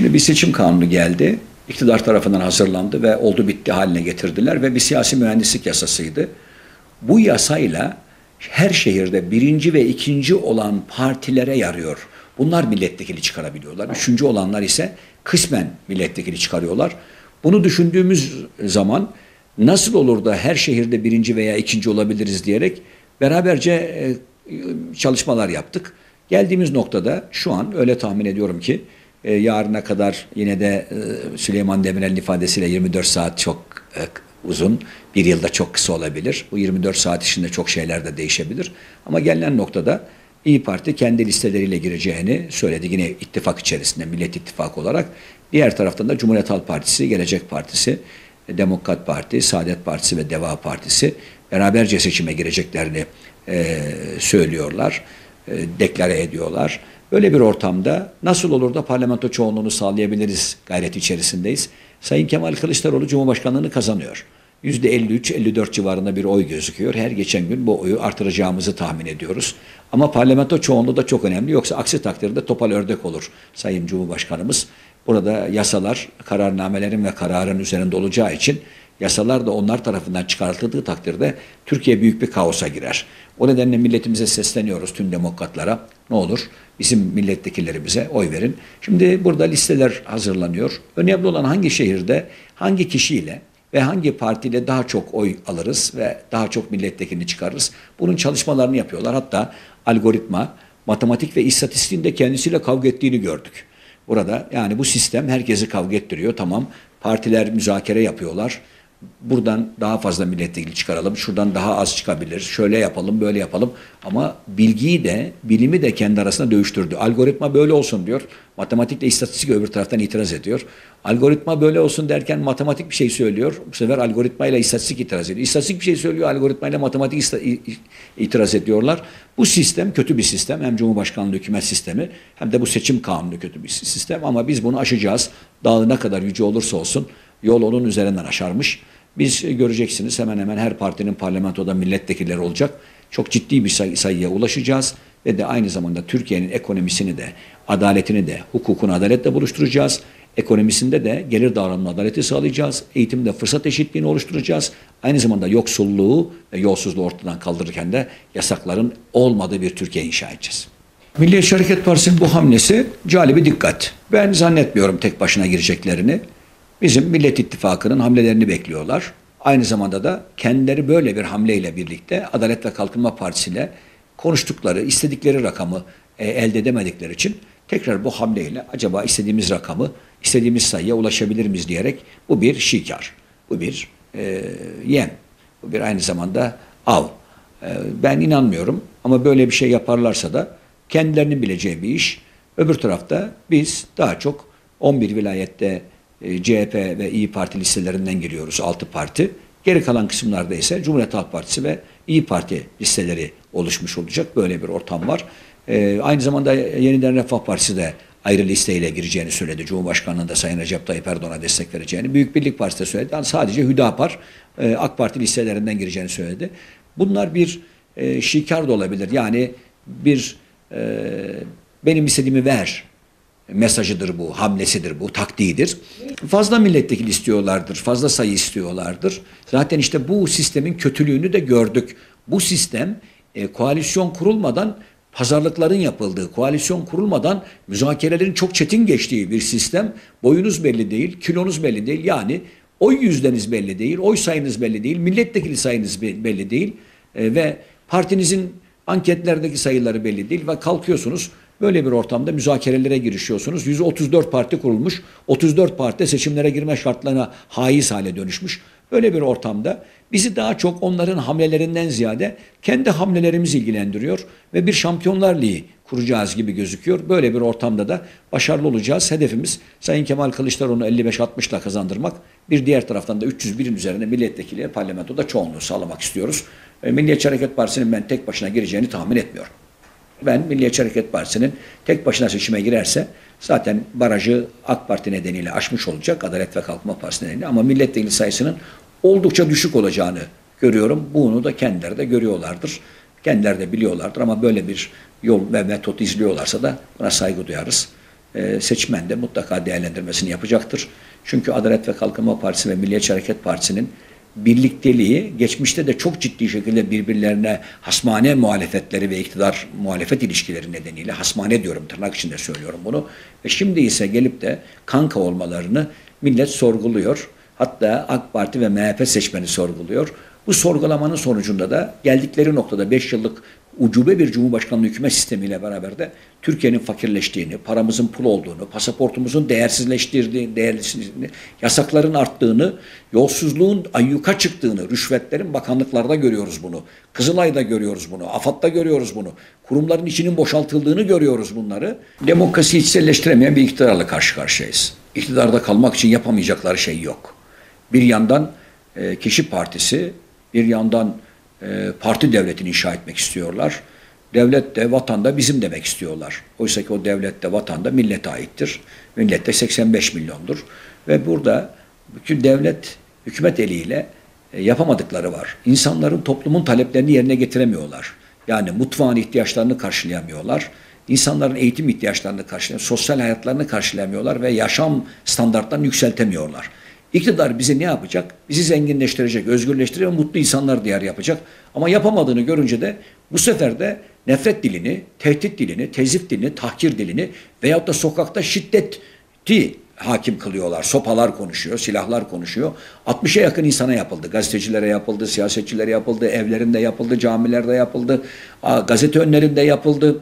Şimdi bir seçim kanunu geldi. İktidar tarafından hazırlandı ve oldu bitti haline getirdiler ve bir siyasi mühendislik yasasıydı. Bu yasayla her şehirde birinci ve ikinci olan partilere yarıyor. Bunlar milletvekili çıkarabiliyorlar. Üçüncü olanlar ise kısmen milletvekili çıkarıyorlar. Bunu düşündüğümüz zaman nasıl olur da her şehirde birinci veya ikinci olabiliriz diyerek beraberce çalışmalar yaptık. Geldiğimiz noktada şu an öyle tahmin ediyorum ki yarına kadar yine de Süleyman Demirel'in ifadesiyle 24 saat çok uzun, bir yılda çok kısa olabilir. Bu 24 saat içinde çok şeyler de değişebilir. Ama gelinen noktada İYİ Parti kendi listeleriyle gireceğini söyledi. Yine ittifak içerisinde, Millet İttifakı olarak. Diğer taraftan da Cumhuriyet Halk Partisi, Gelecek Partisi, Demokrat Parti, Saadet Partisi ve Deva Partisi beraberce seçime gireceklerini söylüyorlar, deklare ediyorlar. Böyle bir ortamda nasıl olur da parlamento çoğunluğunu sağlayabiliriz gayreti içerisindeyiz. Sayın Kemal Kılıçdaroğlu Cumhurbaşkanlığını kazanıyor. %53-54 civarında bir oy gözüküyor. Her geçen gün bu oyu artıracağımızı tahmin ediyoruz. Ama parlamento çoğunluğu da çok önemli. Yoksa aksi takdirde topal ördek olur Sayın Cumhurbaşkanımız. Burada yasalar kararnamelerin ve kararın üzerinde olacağı için yasalar da onlar tarafından çıkartıldığı takdirde Türkiye büyük bir kaosa girer. O nedenle milletimize sesleniyoruz, tüm demokratlara. Ne olur bizim milletvekillerimize oy verin. Şimdi burada listeler hazırlanıyor. Önemli olan hangi şehirde, hangi kişiyle ve hangi partiyle daha çok oy alırız ve daha çok milletvekilini çıkarırız. Bunun çalışmalarını yapıyorlar. Hatta algoritma, matematik ve istatistiğin de kendisiyle kavga ettiğini gördük. Burada yani bu sistem herkesi kavga ettiriyor. Tamam, partiler müzakere yapıyorlar. Buradan daha fazla milletvekili çıkaralım, şuradan daha az çıkabilir, şöyle yapalım, böyle yapalım. Ama bilgiyi de, bilimi de kendi arasında dövüştürdü. Algoritma böyle olsun diyor, matematikle istatistik öbür taraftan itiraz ediyor. Algoritma böyle olsun derken matematik bir şey söylüyor, bu sefer algoritmayla istatistik itiraz ediyor. İstatistik bir şey söylüyor, algoritmayla matematik itiraz ediyorlar. Bu sistem kötü bir sistem, hem Cumhurbaşkanlığı hükümet sistemi hem de bu seçim kanunu kötü bir sistem. Ama biz bunu aşacağız, dağı ne kadar yüce olursa olsun. Yol onun üzerinden aşarmış. Biz göreceksiniz hemen hemen her partinin parlamentoda milletvekilleri olacak. Çok ciddi bir sayıya ulaşacağız ve de aynı zamanda Türkiye'nin ekonomisini de, adaletini de, hukukunu adaletle buluşturacağız. Ekonomisinde de gelir dağılımına adaleti sağlayacağız. Eğitimde fırsat eşitliğini oluşturacağız. Aynı zamanda yoksulluğu ve yolsuzluğu ortadan kaldırırken de yasakların olmadığı bir Türkiye inşa edeceğiz. Milliyetçi Hareket Partisi'nin bu hamlesi calibi dikkat. Ben zannetmiyorum tek başına gireceklerini. Bizim Millet İttifakı'nın hamlelerini bekliyorlar. Aynı zamanda da kendileri böyle bir hamleyle birlikte Adalet ve Kalkınma Partisi ile konuştukları, istedikleri rakamı elde edemedikleri için tekrar bu hamleyle acaba istediğimiz rakamı, istediğimiz sayıya ulaşabilir miyiz diyerek bu bir şikar, bu bir yem, bu bir aynı zamanda av. Ben inanmıyorum ama böyle bir şey yaparlarsa da kendilerinin bileceği bir iş. Öbür tarafta biz daha çok 11 vilayette CHP ve İYİ Parti listelerinden giriyoruz, 6 parti. Geri kalan kısımlarda ise Cumhuriyet Halk Partisi ve İYİ Parti listeleri oluşmuş olacak. Böyle bir ortam var. Aynı zamanda Yeniden Refah Partisi de ayrı listeyle gireceğini söyledi. Cumhurbaşkanlığı da Sayın Recep Tayyip Erdoğan'a destek vereceğini. Büyük Birlik Partisi de söyledi. Yani sadece Hüdapar AK Parti listelerinden gireceğini söyledi. Bunlar bir şikar da olabilir. Yani bir benim istediğimi ver mesajıdır bu, hamlesidir bu, taktiğidir. Fazla milletvekili istiyorlardır, fazla sayı istiyorlardır. Zaten işte bu sistemin kötülüğünü de gördük. Bu sistem koalisyon kurulmadan pazarlıkların yapıldığı, koalisyon kurulmadan müzakerelerin çok çetin geçtiği bir sistem. Boyunuz belli değil, kilonuz belli değil. Yani oy yüzdeniz belli değil, oy sayınız belli değil, milletvekili sayınız belli değil ve partinizin anketlerdeki sayıları belli değil ve kalkıyorsunuz. Böyle bir ortamda müzakerelere girişiyorsunuz. 134 parti kurulmuş. 34 parti seçimlere girme şartlarına haiz hale dönüşmüş. Böyle bir ortamda bizi daha çok onların hamlelerinden ziyade kendi hamlelerimiz ilgilendiriyor ve bir Şampiyonlar Ligi kuracağız gibi gözüküyor. Böyle bir ortamda da başarılı olacağız. Hedefimiz Sayın Kemal Kılıçdaroğlu'nu 55-60'la kazandırmak. Bir diğer taraftan da 301'in üzerine milletvekili parlamentoda çoğunluğu sağlamak istiyoruz. Milliyetçi Hareket Partisi'nin ben tek başına gireceğini tahmin etmiyorum. Ben Milliyetçi Hareket Partisi'nin tek başına seçime girerse zaten barajı AK Parti nedeniyle aşmış olacak, Adalet ve Kalkınma Partisi nedeniyle, ama milletvekili sayısının oldukça düşük olacağını görüyorum. Bunu da kendileri de görüyorlardır. Kendileri de biliyorlardır ama böyle bir yol ve metot izliyorlarsa da buna saygı duyarız. seçmen de mutlaka değerlendirmesini yapacaktır. Çünkü Adalet ve Kalkınma Partisi ve Milliyetçi Hareket Partisi'nin birlikteliği geçmişte de çok ciddi şekilde birbirlerine hasmane muhalefetleri ve iktidar muhalefet ilişkileri nedeniyle, hasmane diyorum, tırnak içinde söylüyorum bunu, ve şimdi ise gelip de kanka olmalarını millet sorguluyor. Hatta AK Parti ve MHP seçmeni sorguluyor. Bu sorgulamanın sonucunda da geldikleri noktada 5 yıllık ucube bir cumhurbaşkanlığı hükümet sistemiyle beraber de Türkiye'nin fakirleştiğini, paramızın pul olduğunu, pasaportumuzun değersizleştiğini, yasakların arttığını, yolsuzluğun ayyuka çıktığını, rüşvetlerin bakanlıklarda görüyoruz bunu, Kızılay'da görüyoruz bunu, AFAD'da görüyoruz bunu, kurumların içinin boşaltıldığını görüyoruz bunları. Demokrasiyi içselleştiremeyen bir iktidarla karşı karşıyayız. İktidarda kalmak için yapamayacakları şey yok. Bir yandan kişi partisi, bir yandan parti devletini inşa etmek istiyorlar. Devlet de vatan da bizim demek istiyorlar. Oysa ki o devlet de vatan da millete aittir. Millet de 85 milyondur. Ve burada bütün devlet, hükümet eliyle yapamadıkları var. İnsanların, toplumun taleplerini yerine getiremiyorlar. Yani mutfağın ihtiyaçlarını karşılayamıyorlar. İnsanların eğitim ihtiyaçlarını karşılayamıyorlar. Sosyal hayatlarını karşılayamıyorlar ve yaşam standartlarını yükseltemiyorlar. İktidar bizi ne yapacak? Bizi zenginleştirecek, özgürleştirecek, mutlu insanlar diyar yapacak. Ama yapamadığını görünce de bu sefer de nefret dilini, tehdit dilini, tezif dilini, tahkir dilini veyahut da sokakta şiddeti hakim kılıyorlar. Sopalar konuşuyor, silahlar konuşuyor. 60'a yakın insana yapıldı. Gazetecilere yapıldı, siyasetçilere yapıldı, evlerinde yapıldı, camilerde yapıldı, gazete önlerinde yapıldı,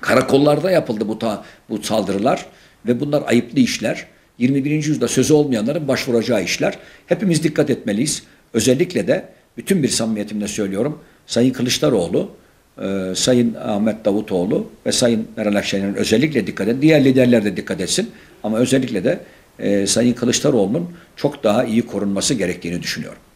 karakollarda yapıldı bu saldırılar ve bunlar ayıplı işler. 21. yüzyılda sözü olmayanların başvuracağı işler. Hepimiz dikkat etmeliyiz. Özellikle de bütün bir samimiyetimle söylüyorum. Sayın Kılıçdaroğlu, Sayın Ahmet Davutoğlu ve Sayın Meral Akşener'in özellikle dikkat edin. Diğer liderler de dikkat etsin. Ama özellikle de Sayın Kılıçdaroğlu'nun çok daha iyi korunması gerektiğini düşünüyorum.